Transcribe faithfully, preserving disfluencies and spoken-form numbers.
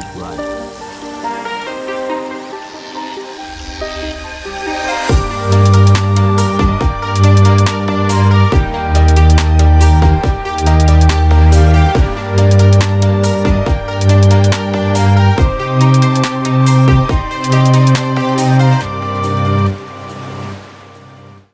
keep right.